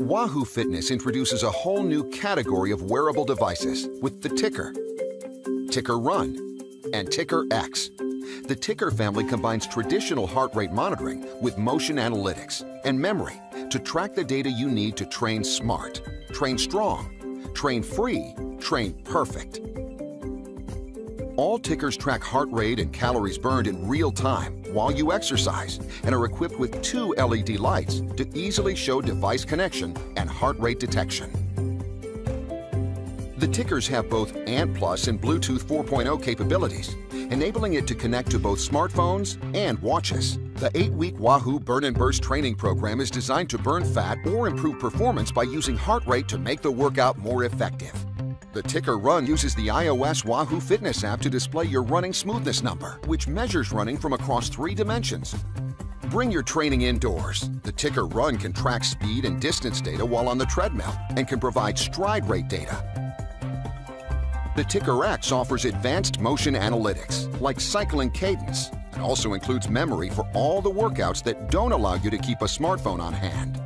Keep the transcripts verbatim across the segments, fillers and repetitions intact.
Wahoo Fitness introduces a whole new category of wearable devices with the Tickr, Tickr Run, and Tickr X. The Tickr family combines traditional heart rate monitoring with motion analytics and memory to track the data you need to train smart, train strong, train free, train perfect. All Tickrs track heart rate and calories burned in real time while you exercise and are equipped with two L E D lights to easily show device connection and heart rate detection. The Tickrs have both A N T plus and Bluetooth four point oh capabilities, enabling it to connect to both smartphones and watches. The eight-week Wahoo Burn and Burst training program is designed to burn fat or improve performance by using heart rate to make the workout more effective. The Tickr Run uses the iOS Wahoo Fitness app to display your running smoothness number, which measures running from across three dimensions. Bring your training indoors. The Tickr Run can track speed and distance data while on the treadmill and can provide stride rate data. The Tickr X offers advanced motion analytics, like cycling cadence, and also includes memory for all the workouts that don't allow you to keep a smartphone on hand.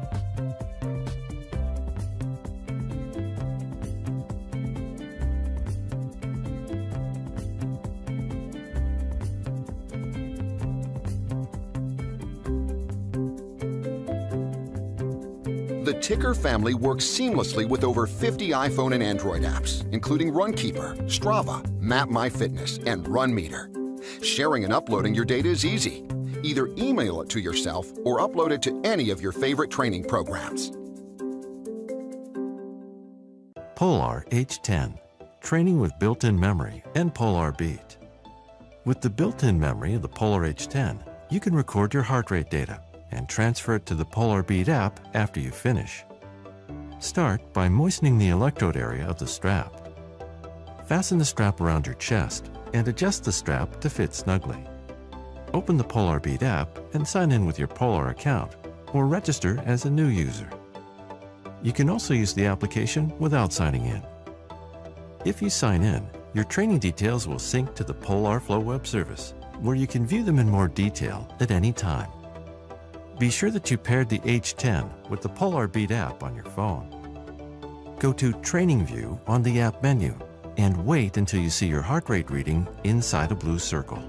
The Tickr family works seamlessly with over fifty iPhone and Android apps, including Runkeeper, Strava, MapMyFitness, and RunMeter. Sharing and uploading your data is easy. Either email it to yourself or upload it to any of your favorite training programs. Polar H ten, training with built-in memory and Polar Beat. With the built-in memory of the Polar H ten, you can record your heart rate data and transfer it to the Polar Beat app after you finish. Start by moistening the electrode area of the strap. Fasten the strap around your chest and adjust the strap to fit snugly. Open the Polar Beat app and sign in with your Polar account or register as a new user. You can also use the application without signing in. If you sign in, your training details will sync to the Polar Flow web service, where you can view them in more detail at any time. Be sure that you paired the H ten with the Polar Beat app on your phone. Go to Training View on the app menu and wait until you see your heart rate reading inside a blue circle.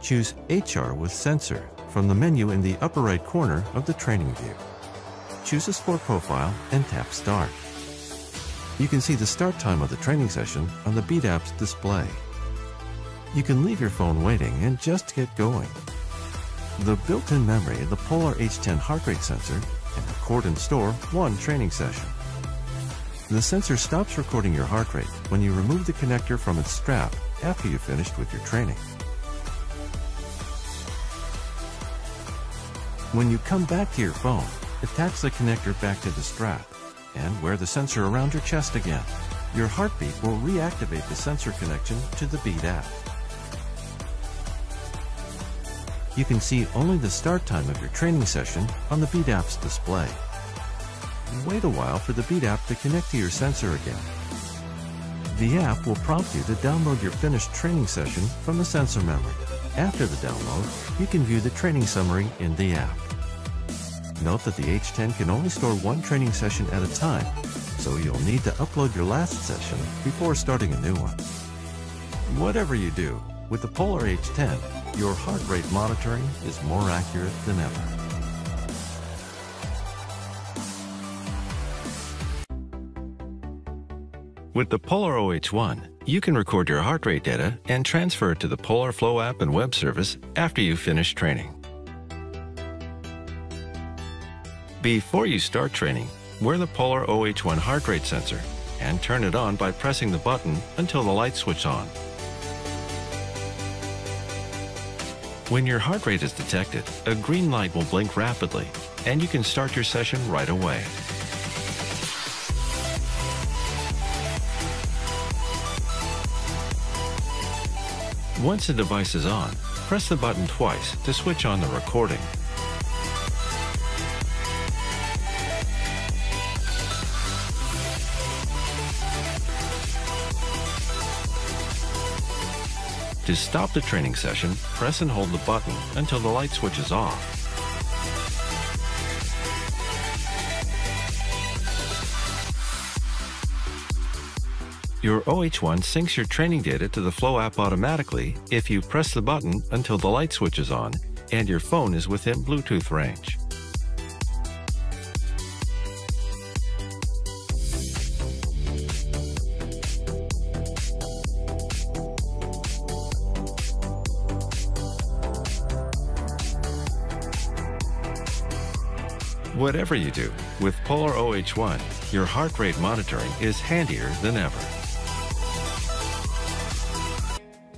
Choose H R with Sensor from the menu in the upper right corner of the Training View. Choose a sport profile and tap Start. You can see the start time of the training session on the Beat app's display. You can leave your phone waiting and just get going. The built-in memory of the Polar H ten heart rate sensor can record and store one training session. The sensor stops recording your heart rate when you remove the connector from its strap after you've finished with your training. When you come back to your phone, attach the connector back to the strap and wear the sensor around your chest again. Your heartbeat will reactivate the sensor connection to the Beat app. You can see only the start time of your training session on the Beat app's display. Wait a while for the Beat app to connect to your sensor again. The app will prompt you to download your finished training session from the sensor memory. After the download, you can view the training summary in the app. Note that the H ten can only store one training session at a time, so you'll need to upload your last session before starting a new one. Whatever you do, with the Polar H ten, your heart rate monitoring is more accurate than ever. With the Polar O H one, you can record your heart rate data and transfer it to the Polar Flow app and web service after you finish training. Before you start training, wear the Polar O H one heart rate sensor and turn it on by pressing the button until the lights switch on. When your heart rate is detected, a green light will blink rapidly, and you can start your session right away. Once the device is on, press the button twice to switch on the recording. To stop the training session, press and hold the button until the light switches off. Your O H one syncs your training data to the Flow app automatically if you press the button until the light switches on and your phone is within Bluetooth range. Whatever you do, with Polar O H one, your heart rate monitoring is handier than ever.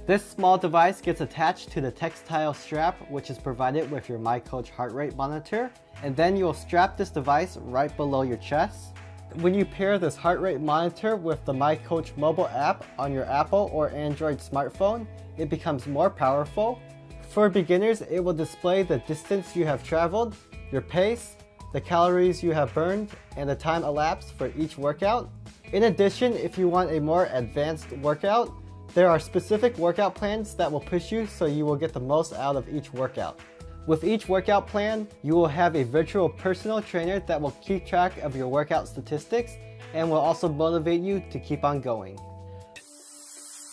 This small device gets attached to the textile strap, which is provided with your MyCoach heart rate monitor, and then you'll strap this device right below your chest. When you pair this heart rate monitor with the MyCoach mobile app on your Apple or Android smartphone, it becomes more powerful. For beginners, it will display the distance you have traveled, your pace, the calories you have burned, and the time elapsed for each workout. In addition, if you want a more advanced workout, there are specific workout plans that will push you so you will get the most out of each workout. With each workout plan, you will have a virtual personal trainer that will keep track of your workout statistics and will also motivate you to keep on going.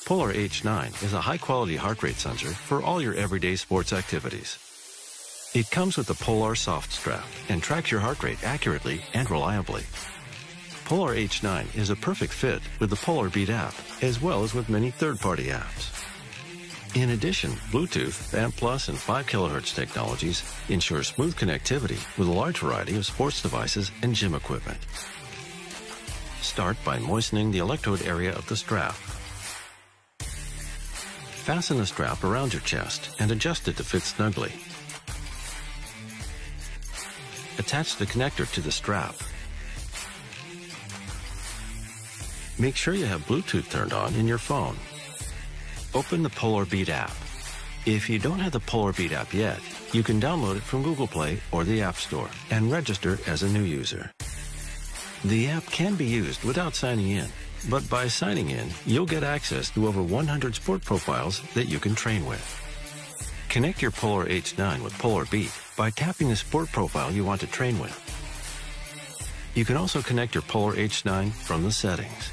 Polar H nine is a high-quality heart rate sensor for all your everyday sports activities. It comes with the Polar Soft Strap and tracks your heart rate accurately and reliably. Polar H nine is a perfect fit with the Polar Beat app, as well as with many third-party apps. In addition, Bluetooth, A N T plus, and five kilohertz technologies ensure smooth connectivity with a large variety of sports devices and gym equipment. Start by moistening the electrode area of the strap. Fasten the strap around your chest and adjust it to fit snugly. Attach the connector to the strap. Make sure you have Bluetooth turned on in your phone. Open the Polar Beat app. If you don't have the Polar Beat app yet, you can download it from Google Play or the App Store and register as a new user. The app can be used without signing in, but by signing in, you'll get access to over one hundred sport profiles that you can train with. Connect your Polar H nine with Polar Beat by tapping the sport profile you want to train with. You can also connect your Polar H nine from the settings.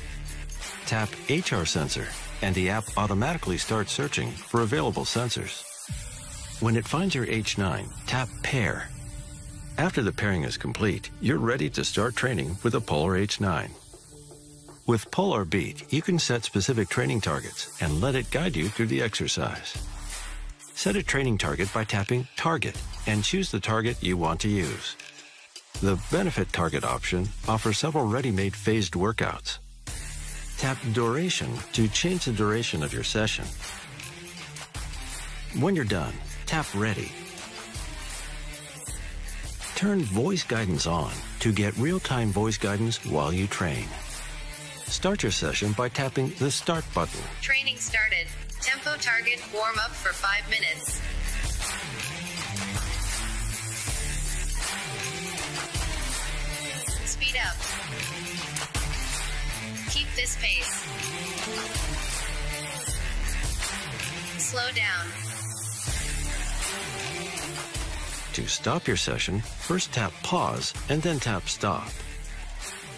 Tap H R Sensor, and the app automatically starts searching for available sensors. When it finds your H nine, tap Pair. After the pairing is complete, you're ready to start training with a Polar H nine. With Polar Beat, you can set specific training targets and let it guide you through the exercise. Set a training target by tapping Target and choose the target you want to use. The Benefit Target option offers several ready-made phased workouts. Tap Duration to change the duration of your session. When you're done, tap Ready. Turn Voice Guidance on to get real-time voice guidance while you train. Start your session by tapping the Start button. Training started. Tempo target warm up for five minutes. Speed up. Keep this pace. Slow down. To stop your session, first tap pause and then tap stop.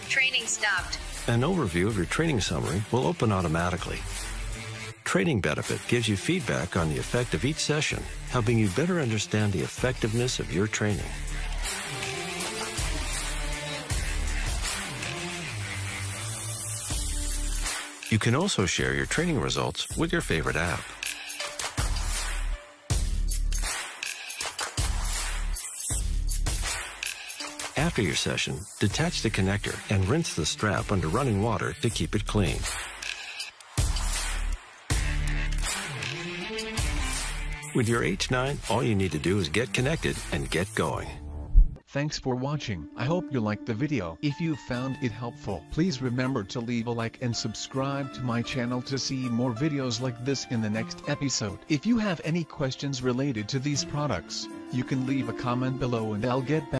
Training stopped. An overview of your training summary will open automatically. Training Benefit gives you feedback on the effect of each session, helping you better understand the effectiveness of your training. You can also share your training results with your favorite app. After your session, detach the connector and rinse the strap under running water to keep it clean. With your H nine, all you need to do is get connected and get going. Thanks for watching. I hope you liked the video. If you found it helpful, please remember to leave a like and subscribe to my channel to see more videos like this in the next episode. If you have any questions related to these products, you can leave a comment below and I'll get back.